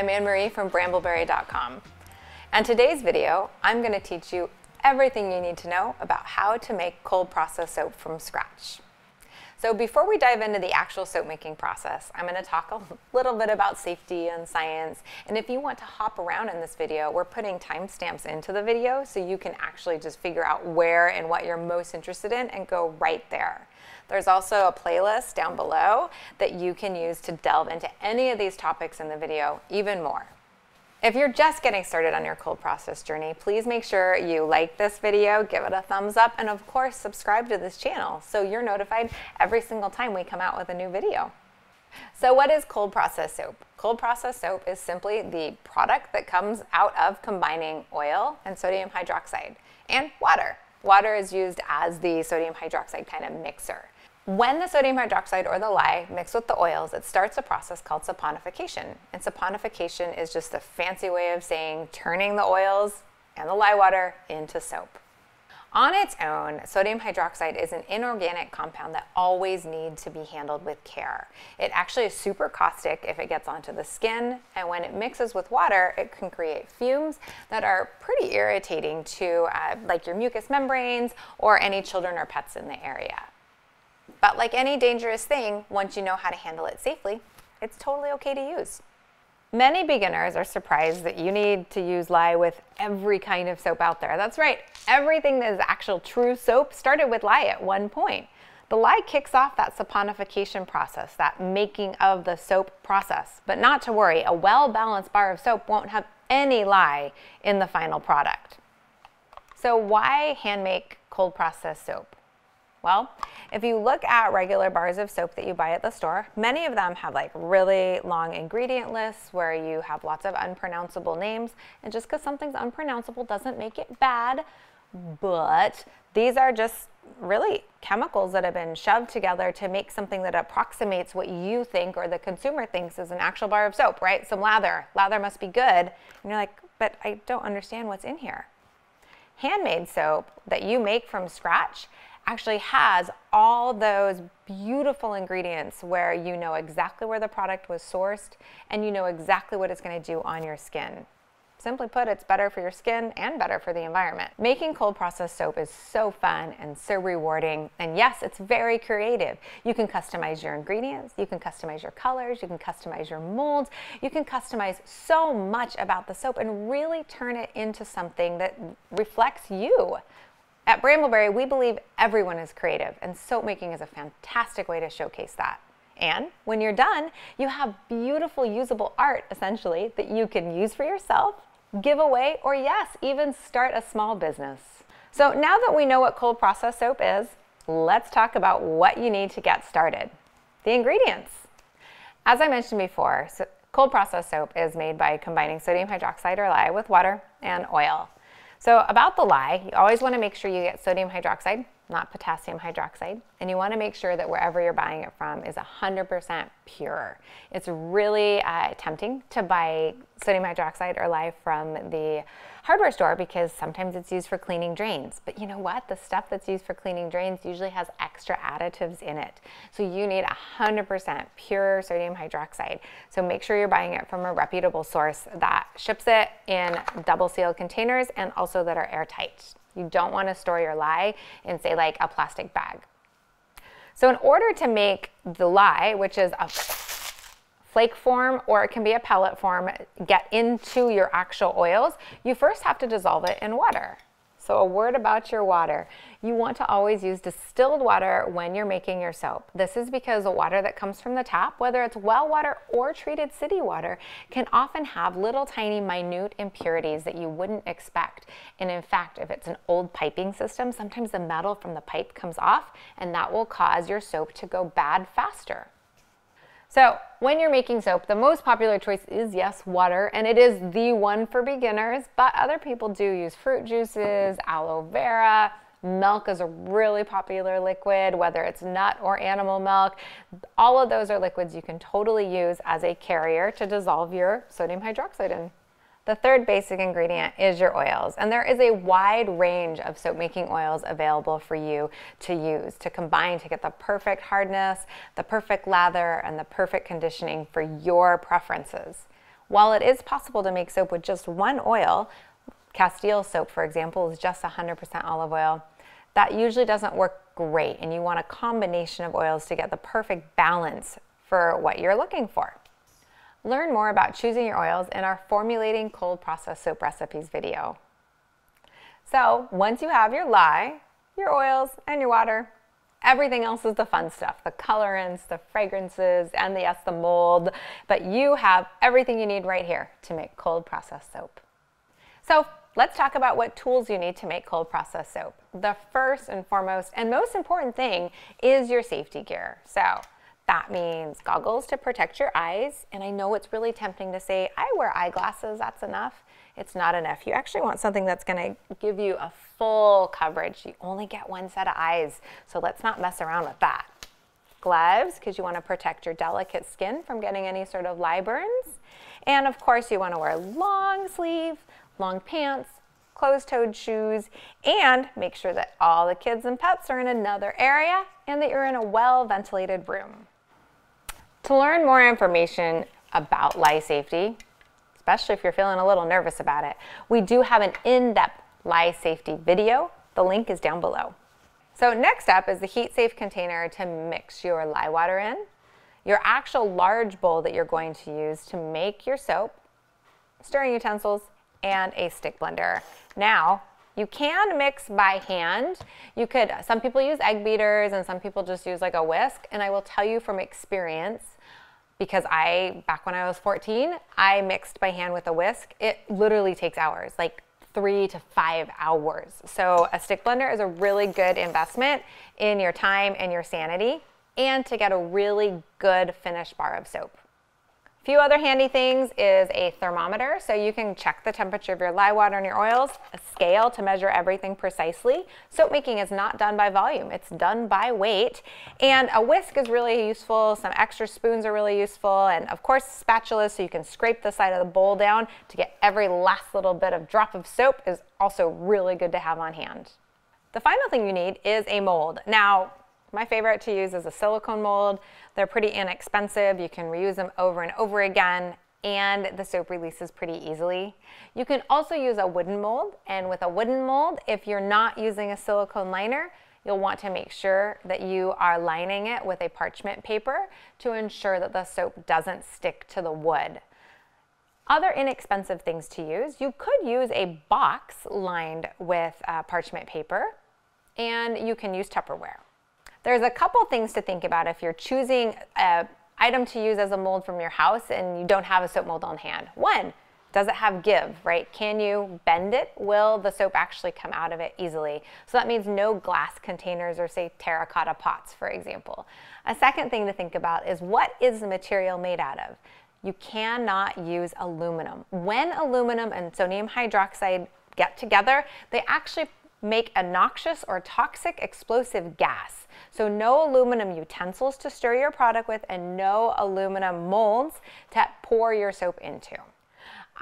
I'm Anne-Marie from BrambleBerry.com. And today's video, I'm going to teach you everything you need to know about how to make cold process soap from scratch. So before we dive into the actual soap making process, I'm going to talk a little bit about safety and science. And if you want to hop around in this video, we're putting timestamps into the video so you can actually just figure out where and what you're most interested in and go right there. There's also a playlist down below that you can use to delve into any of these topics in the video even more. If you're just getting started on your cold process journey, please make sure you like this video, give it a thumbs up, and of course, subscribe to this channel so you're notified every single time we come out with a new video. So what is cold process soap? Cold process soap is simply the product that comes out of combining oil and sodium hydroxide and water. Water is used as the sodium hydroxide kind of mixer. When the sodium hydroxide or the lye mix with the oils, it starts a process called saponification. And saponification is just a fancy way of saying turning the oils and the lye water into soap. On its own, sodium hydroxide is an inorganic compound that always needs to be handled with care. It actually is super caustic if it gets onto the skin, and when it mixes with water, it can create fumes that are pretty irritating to like your mucous membranes or any children or pets in the area. But like any dangerous thing, once you know how to handle it safely, it's totally okay to use. Many beginners are surprised that you need to use lye with every kind of soap out there. That's right, everything that is actual true soap started with lye at one point. The lye kicks off that saponification process, that making of the soap process. But not to worry, a well-balanced bar of soap won't have any lye in the final product. So why hand make cold process soap? Well, if you look at regular bars of soap that you buy at the store, many of them have like really long ingredient lists where you have lots of unpronounceable names. And just because something's unpronounceable doesn't make it bad, but these are just really chemicals that have been shoved together to make something that approximates what you think or the consumer thinks is an actual bar of soap, right? Some lather. Lather must be good. And you're like, but I don't understand what's in here. Handmade soap that you make from scratch actually has all those beautiful ingredients where you know exactly where the product was sourced and you know exactly what it's going to do on your skin. Simply put, it's better for your skin and better for the environment. Making cold process soap is so fun and so rewarding. And yes, it's very creative. You can customize your ingredients, you can customize your colors, you can customize your molds, you can customize so much about the soap and really turn it into something that reflects you. At BrambleBerry, we believe everyone is creative, and soap making is a fantastic way to showcase that. And when you're done, you have beautiful, usable art, essentially, that you can use for yourself, give away, or yes, even start a small business. So now that we know what cold process soap is, let's talk about what you need to get started. The ingredients. As I mentioned before, cold process soap is made by combining sodium hydroxide or lye with water and oil. So about the lye, you always want to make sure you get sodium hydroxide, not potassium hydroxide, and you want to make sure that wherever you're buying it from is 100% pure. It's really tempting to buy sodium hydroxide or lye from the hardware store because sometimes it's used for cleaning drains. But you know what? The stuff that's used for cleaning drains usually has extra additives in it. So you need 100% pure sodium hydroxide. So make sure you're buying it from a reputable source that ships it in double sealed containers and also that are airtight. You don't want to store your lye in, say, like a plastic bag. So in order to make the lye, which is a flake form or it can be a pellet form, get into your actual oils, you first have to dissolve it in water. So a word about your water. You want to always use distilled water when you're making your soap. This is because the water that comes from the tap, whether it's well water or treated city water, can often have little tiny minute impurities that you wouldn't expect. And in fact, if it's an old piping system, sometimes the metal from the pipe comes off and that will cause your soap to go bad faster. So when you're making soap, the most popular choice is, yes, water, and it is the one for beginners, but other people do use fruit juices, aloe vera, milk is a really popular liquid, whether it's nut or animal milk. All of those are liquids you can totally use as a carrier to dissolve your sodium hydroxide in. The third basic ingredient is your oils, and there is a wide range of soap making oils available for you to use, to combine to get the perfect hardness, the perfect lather, and the perfect conditioning for your preferences. While it is possible to make soap with just one oil, Castile soap, for example, is just 100% olive oil. That usually doesn't work great, and you want a combination of oils to get the perfect balance for what you're looking for. Learn more about choosing your oils in our Formulating Cold Process Soap Recipes video. So once you have your lye, your oils, and your water, everything else is the fun stuff, the colorants, the fragrances, and yes, the mold, but you have everything you need right here to make cold process soap. So let's talk about what tools you need to make cold process soap. The first and foremost and most important thing is your safety gear. So that means goggles to protect your eyes. And I know it's really tempting to say, I wear eyeglasses, that's enough. It's not enough. You actually want something that's gonna give you a full coverage. You only get one set of eyes, so let's not mess around with that. Gloves, because you wanna protect your delicate skin from getting any sort of lye burns. And of course, you wanna wear long sleeve, long pants, closed-toed shoes, and make sure that all the kids and pets are in another area and that you're in a well-ventilated room. To learn more information about lye safety, especially if you're feeling a little nervous about it, we do have an in-depth lye safety video. The link is down below. So next up is the heat-safe container to mix your lye water in, your actual large bowl that you're going to use to make your soap, stirring utensils, and a stick blender. Now, you can mix by hand. You could, some people use egg beaters and some people just use like a whisk. And I will tell you from experience, because back when I was 14, I mixed by hand with a whisk. It literally takes hours, like 3 to 5 hours. So a stick blender is a really good investment in your time and your sanity and to get a really good finished bar of soap. A few other handy things is a thermometer, so you can check the temperature of your lye water and your oils, a scale to measure everything precisely. Soap making is not done by volume, it's done by weight. And a whisk is really useful, some extra spoons are really useful, and of course spatulas, so you can scrape the side of the bowl down to get every last little bit of drop of soap is also really good to have on hand. The final thing you need is a mold. Now, my favorite to use is a silicone mold. They're pretty inexpensive. You can reuse them over and over again, and the soap releases pretty easily. You can also use a wooden mold, and with a wooden mold, if you're not using a silicone liner, you'll want to make sure that you are lining it with a parchment paper to ensure that the soap doesn't stick to the wood. Other inexpensive things to use, you could use a box lined with parchment paper, and you can use Tupperware. There's a couple things to think about if you're choosing an item to use as a mold from your house and you don't have a soap mold on hand. One, does it have give, right? Can you bend it? Will the soap actually come out of it easily? So that means no glass containers or say terracotta pots, for example. A second thing to think about is what is the material made out of? You cannot use aluminum. When aluminum and sodium hydroxide get together, they actually make a noxious or toxic explosive gas. So no aluminum utensils to stir your product with and no aluminum molds to pour your soap into.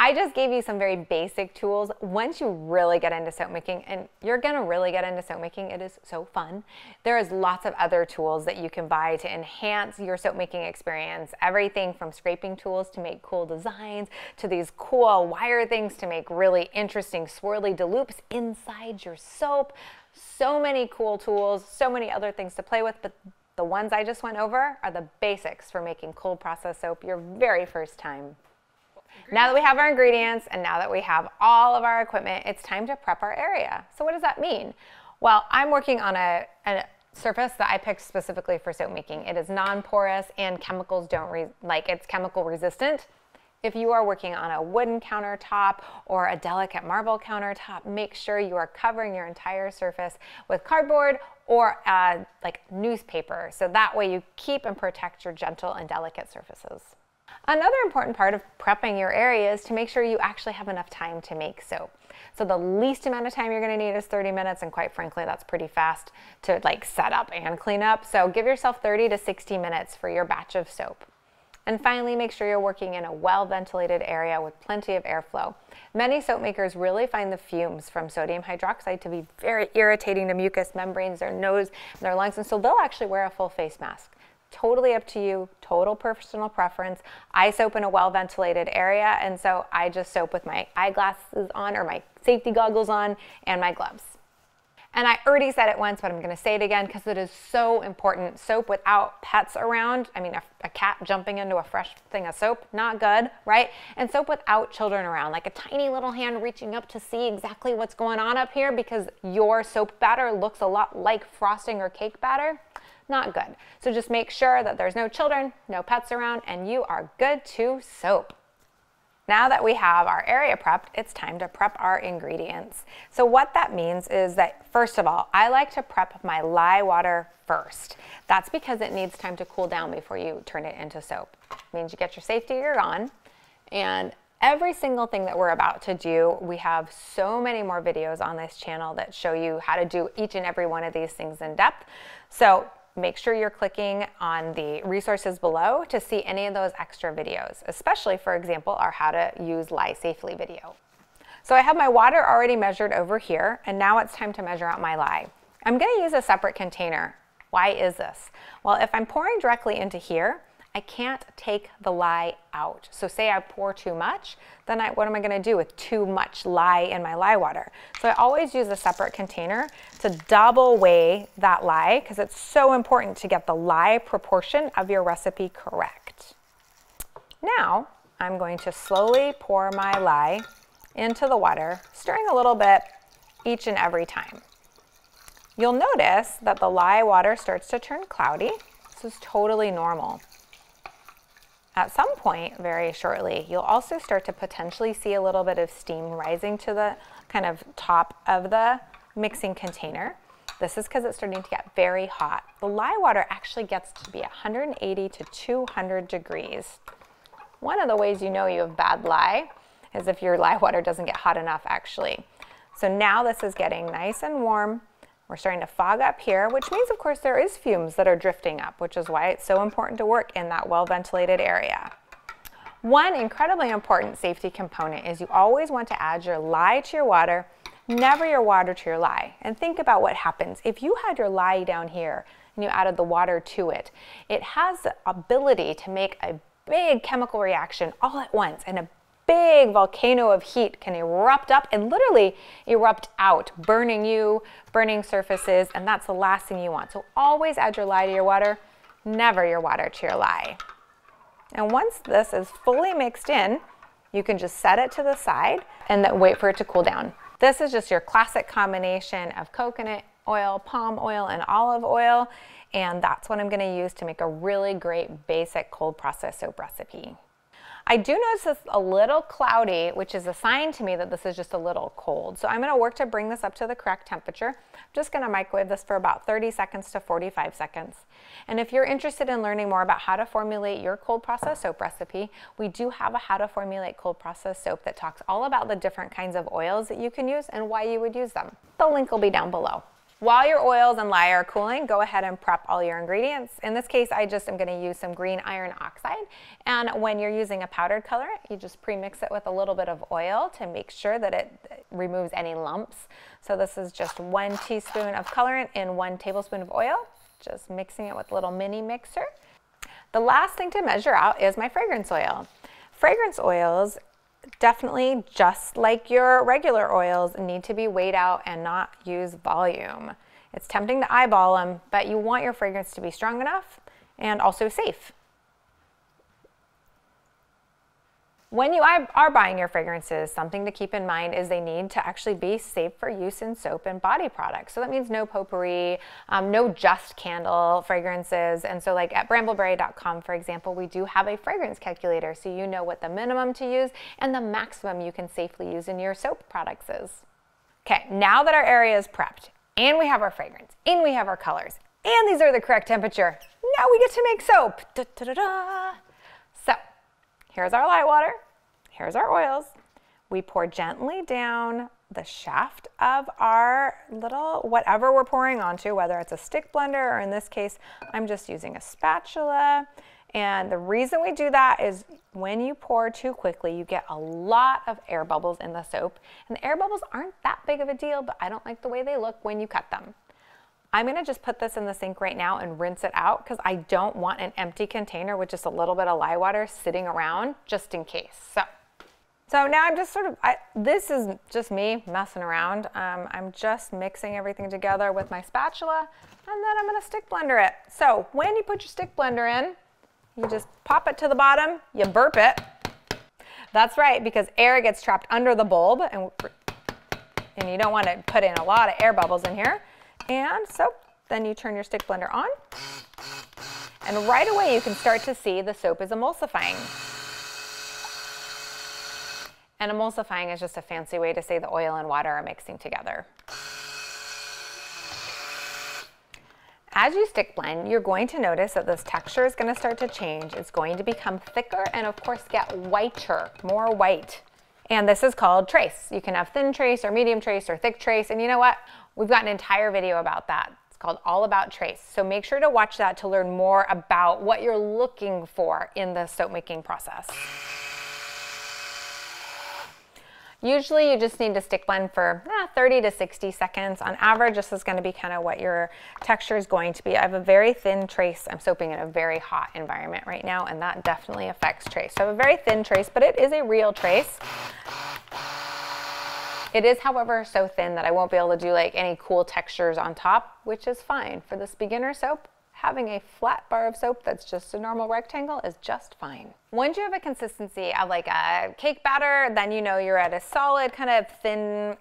I just gave you some very basic tools. Once you really get into soap making, and you're gonna really get into soap making, it is so fun. There is lots of other tools that you can buy to enhance your soap making experience. Everything from scraping tools to make cool designs, to these cool wire things to make really interesting swirly dupes inside your soap. So many cool tools, so many other things to play with, but the ones I just went over are the basics for making cold process soap your very first time. Now that we have our ingredients and now that we have all of our equipment, it's time to prep our area. So what does that mean? Well, I'm working on a surface that I picked specifically for soap making. It is non-porous and chemicals it's chemical resistant. If you are working on a wooden countertop or a delicate marble countertop, make sure you are covering your entire surface with cardboard or like newspaper. So that way you keep and protect your gentle and delicate surfaces. Another important part of prepping your area is to make sure you actually have enough time to make soap. So the least amount of time you're going to need is 30 minutes, and quite frankly, that's pretty fast to like set up and clean up. So give yourself 30 to 60 minutes for your batch of soap. And finally, make sure you're working in a well-ventilated area with plenty of airflow. Many soap makers really find the fumes from sodium hydroxide to be very irritating to mucous membranes, their nose, and their lungs, and so they'll actually wear a full face mask. totally up to you, total personal preference. I soap in a well-ventilated area, and so I just soap with my eyeglasses on or my safety goggles on and my gloves. And I already said it once, but I'm going to say it again because it is so important. Soap without pets around, I mean a cat jumping into a fresh thing of soap, not good, right? And soap without children around, like a tiny little hand reaching up to see exactly what's going on up here because your soap batter looks a lot like frosting or cake batter. Not good. So just make sure that there's no children, no pets around, and you are good to soap. Now that we have our area prepped, it's time to prep our ingredients. So what that means is that, first of all, I like to prep my lye water first. That's because it needs time to cool down before you turn it into soap. It means you get your safety gear on, and every single thing that we're about to do, we have so many more videos on this channel that show you how to do each and every one of these things in depth. So make sure you're clicking on the resources below to see any of those extra videos, especially, for example, our how to use lye safely video. So I have my water already measured over here, and now it's time to measure out my lye. I'm going to use a separate container. Why is this? Well, if I'm pouring directly into here, I can't take the lye out. So say I pour too much, then what am I going to do with too much lye in my lye water? So I always use a separate container to double weigh that lye because it's so important to get the lye proportion of your recipe correct. Now I'm going to slowly pour my lye into the water, stirring a little bit each and every time. You'll notice that the lye water starts to turn cloudy. This is totally normal. At some point, very shortly, you'll also start to potentially see a little bit of steam rising to the kind of top of the mixing container. This is because it's starting to get very hot. The lye water actually gets to be 180 to 200 degrees. One of the ways you know you have bad lye is if your lye water doesn't get hot enough, actually. So now this is getting nice and warm. We're starting to fog up here, which means, of course, there is fumes that are drifting up, which is why it's so important to work in that well-ventilated area. One incredibly important safety component is you always want to add your lye to your water, never your water to your lye. And think about what happens. If you had your lye down here and you added the water to it, it has the ability to make a big chemical reaction all at once, and a big volcano of heat can erupt up and literally erupt out, burning you, burning surfaces, and that's the last thing you want. So always add your lye to your water, never your water to your lye. And once this is fully mixed in, you can just set it to the side and then wait for it to cool down. This is just your classic combination of coconut oil, palm oil, and olive oil, and that's what I'm going to use to make a really great basic cold process soap recipe. I do notice it's a little cloudy, which is a sign to me that this is just a little cold. So I'm going to work to bring this up to the correct temperature. I'm just going to microwave this for about 30 seconds to 45 seconds. And if you're interested in learning more about how to formulate your cold process soap recipe, we do have a how to formulate cold process soap that talks all about the different kinds of oils that you can use and why you would use them. The link will be down below. While your oils and lye are cooling, go ahead and prep all your ingredients. In this case, I just am going to use some green iron oxide. And when you're using a powdered colorant, you just pre-mix it with a little bit of oil to make sure that it removes any lumps. So this is just 1 teaspoon of colorant in 1 tablespoon of oil, just mixing it with a little mini mixer. The last thing to measure out is my fragrance oil. Fragrance oils definitely, just like your regular oils, need to be weighed out and not use volume. It's tempting to eyeball them, but you want your fragrance to be strong enough and also safe. When you are buying your fragrances, something to keep in mind is they need to actually be safe for use in soap and body products. So that means no potpourri, no just candle fragrances. And so like at BrambleBerry.com, for example, we do have a fragrance calculator so you know what the minimum to use and the maximum you can safely use in your soap products is. Okay, now that our area is prepped and we have our fragrance and we have our colors and these are the correct temperature, now we get to make soap. Da, da, da, da. So here's our lye water, here's our oils. We pour gently down the shaft of our little whatever we're pouring onto, whether it's a stick blender or in this case, I'm just using a spatula. And the reason we do that is when you pour too quickly, you get a lot of air bubbles in the soap. And the air bubbles aren't that big of a deal, but I don't like the way they look when you cut them. I'm gonna just put this in the sink right now and rinse it out because I don't want an empty container with just a little bit of lye water sitting around just in case. So now I'm just sort of, this is just me messing around. I'm just mixing everything together with my spatula, and then I'm gonna stick blender it. So when you put your stick blender in, you just pop it to the bottom, you burp it. That's right, because air gets trapped under the bulb, and you don't wanna put in a lot of air bubbles in here. And so then you turn your stick blender on, and right away you can start to see the soap is emulsifying. And emulsifying is just a fancy way to say the oil and water are mixing together. As you stick blend, you're going to notice that this texture is going to start to change. It's going to become thicker and, of course, get whiter, more white. And this is called trace. You can have thin trace or medium trace or thick trace. And you know what? We've got an entire video about that. It's called All About Trace. So make sure to watch that to learn more about what you're looking for in the soap making process. Usually you just need to stick blend for 30 to 60 seconds. On average, this is going to be kind of what your texture is going to be. I have a very thin trace. I'm soaping in a very hot environment right now, and that definitely affects trace. So I have a very thin trace, but it is a real trace. It is, however, so thin that I won't be able to do like any cool textures on top, which is fine. For this beginner soap, having a flat bar of soap that's just a normal rectangle is just fine. Once you have a consistency of like a cake batter, then you know you're at a solid kind of thin,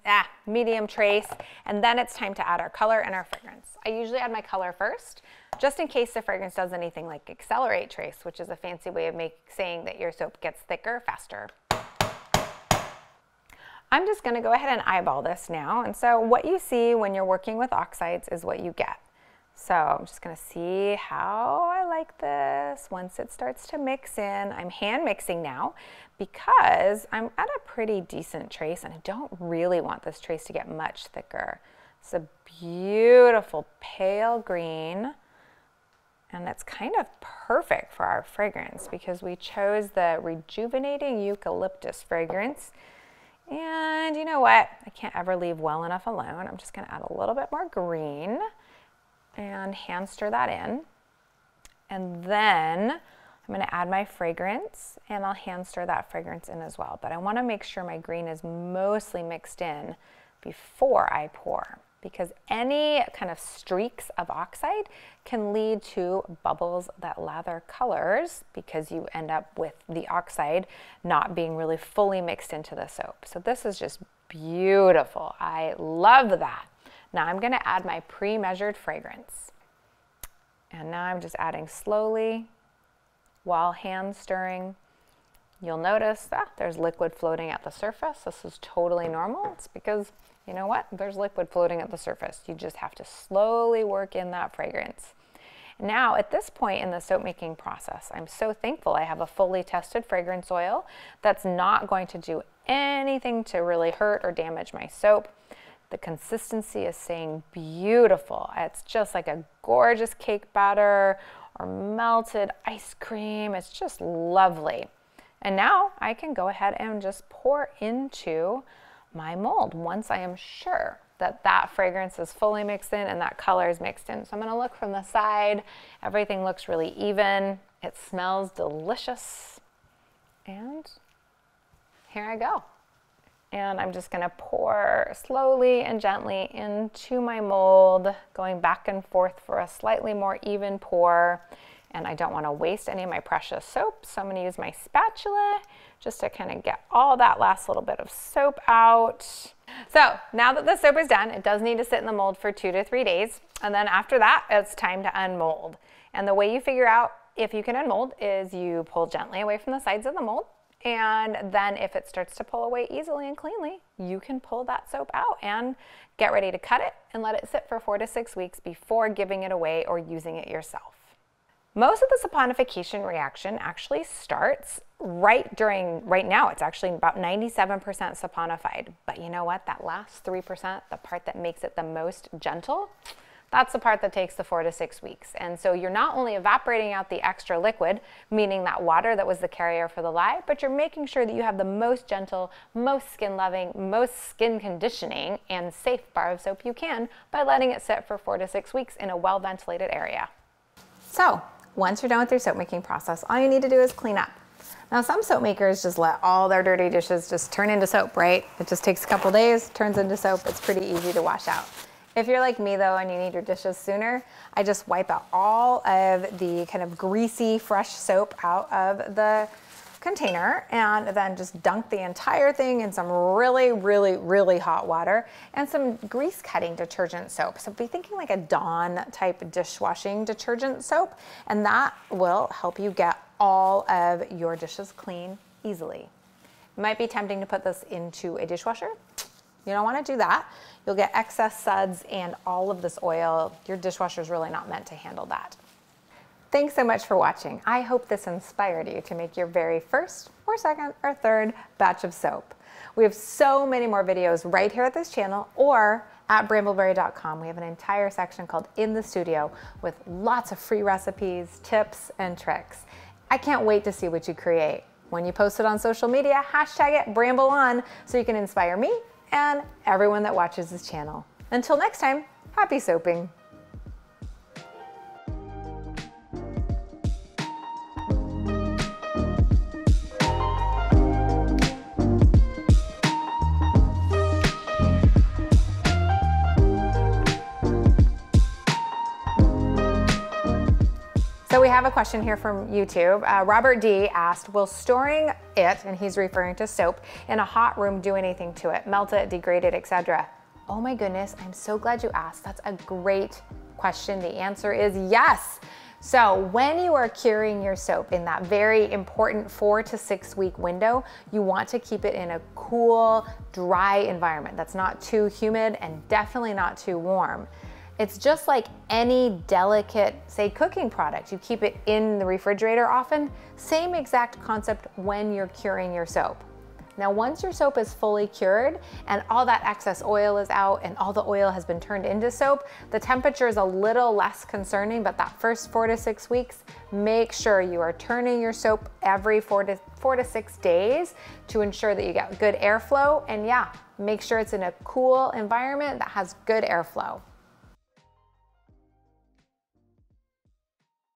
medium trace, and then it's time to add our color and our fragrance. I usually add my color first, just in case the fragrance does anything like accelerate trace, which is a fancy way of saying that your soap gets thicker faster. I'm just gonna go ahead and eyeball this now, and so what you see when you're working with oxides is what you get. So I'm just gonna see how I like this once it starts to mix in. I'm hand mixing now because I'm at a pretty decent trace and I don't really want this trace to get much thicker. It's a beautiful pale green, and it's kind of perfect for our fragrance because we chose the Rejuvenating Eucalyptus fragrance. And you know what? I can't ever leave well enough alone. I'm just gonna add a little bit more green and hand stir that in. And then I'm gonna add my fragrance, and I'll hand stir that fragrance in as well. But I wanna make sure my green is mostly mixed in before I pour, because any kind of streaks of oxide can lead to bubbles that lather colors because you end up with the oxide not being really fully mixed into the soap. So this is just beautiful. I love that. Now I'm gonna add my pre-measured fragrance. And now I'm just adding slowly while hand stirring. You'll notice that there's liquid floating at the surface. This is totally normal. It's because, you know what? There's liquid floating at the surface. You just have to slowly work in that fragrance. Now, at this point in the soap making process, I'm so thankful I have a fully tested fragrance oil that's not going to do anything to really hurt or damage my soap. The consistency is staying beautiful. It's just like a gorgeous cake batter or melted ice cream. It's just lovely. And now I can go ahead and just pour into my mold once I am sure that that fragrance is fully mixed in and that color is mixed in. So I'm gonna look from the side. Everything looks really even. It smells delicious. And here I go. And I'm just gonna pour slowly and gently into my mold, going back and forth for a slightly more even pour. And I don't wanna waste any of my precious soap, so I'm gonna use my spatula just to kind of get all that last little bit of soap out. So now that the soap is done, it does need to sit in the mold for 2 to 3 days. And then after that, it's time to unmold. And the way you figure out if you can unmold is you pull gently away from the sides of the mold. And then if it starts to pull away easily and cleanly, you can pull that soap out and get ready to cut it and let it sit for 4 to 6 weeks before giving it away or using it yourself. Most of the saponification reaction actually starts right now. It's actually about 97% saponified, but you know what? That last 3%, the part that makes it the most gentle, That's the part that takes the 4 to 6 weeks. And so you're not only evaporating out the extra liquid, meaning that water that was the carrier for the lye, but you're making sure that you have the most gentle, most skin loving, most skin conditioning and safe bar of soap you can by letting it sit for 4 to 6 weeks in a well ventilated area. So once you're done with your soap making process, all you need to do is clean up. Now some soap makers just let all their dirty dishes just turn into soap, right? It just takes a couple days, turns into soap, it's pretty easy to wash out. If you're like me though and you need your dishes sooner, I just wipe out all of the kind of greasy fresh soap out of the container and then just dunk the entire thing in some really hot water and some grease cutting detergent soap. So be thinking like a Dawn type dishwashing detergent soap, and that will help you get all of your dishes clean easily. It might be tempting to put this into a dishwasher. You don't want to do that. You'll get excess suds and all of this oil. Your dishwasher is really not meant to handle that. Thanks so much for watching. I hope this inspired you to make your very first or second or third batch of soap. We have so many more videos right here at this channel or at BrambleBerry.com. We have an entire section called In the Studio with lots of free recipes, tips, and tricks. I can't wait to see what you create. When you post it on social media, hashtag it BrambleOn so you can inspire me and everyone that watches this channel. Until next time, happy soaping. So we have a question here from YouTube. Robert D asked, will storing it, and he's referring to soap, in a hot room do anything to it? Melt it, degrade it, etc.? Oh my goodness, I'm so glad you asked. That's a great question. The answer is yes. So when you are curing your soap in that very important 4 to 6 week window, you want to keep it in a cool, dry environment that's not too humid and definitely not too warm. It's just like any delicate, say, cooking product. You keep it in the refrigerator often. Same exact concept when you're curing your soap. Now, once your soap is fully cured and all that excess oil is out and all the oil has been turned into soap, the temperature is a little less concerning, but that first 4 to 6 weeks, make sure you are turning your soap every four to six days to ensure that you get good airflow. And yeah, make sure it's in a cool environment that has good airflow.